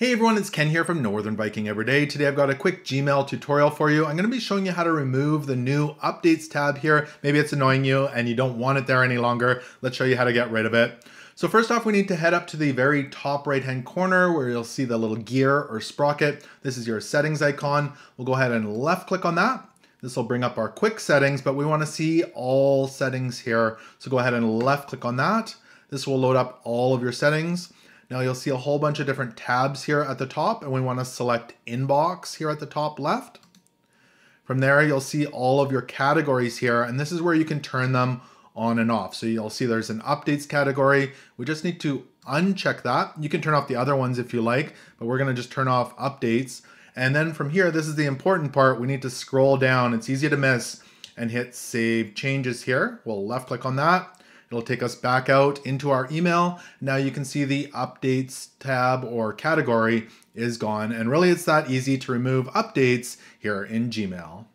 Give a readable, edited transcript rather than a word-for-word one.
Hey everyone, it's Ken here from Northern Viking Everyday. Today I've got a quick Gmail tutorial for you. I'm going to be showing you how to remove the new updates tab here. Maybe it's annoying you and you don't want it there any longer. Let's show you how to get rid of it. So first off, we need to head up to the very top right hand corner where you'll see the little gear or sprocket. This is your settings icon. We'll go ahead and left click on that. This will bring up our quick settings, but we want to see all settings here. So go ahead and left click on that. This will load up all of your settings. Now you'll see a whole bunch of different tabs here at the top, and we want to select Inbox here at the top left. From there, you'll see all of your categories here, and this is where you can turn them on and off. So you'll see there's an Updates category. We just need to uncheck that. You can turn off the other ones if you like, but we're going to just turn off Updates. And then from here, this is the important part. We need to scroll down. It's easy to miss, and hit Save Changes here. We'll left click on that. It'll take us back out into our email. Now you can see the updates tab or category is gone. And really it's that easy to remove updates here in Gmail.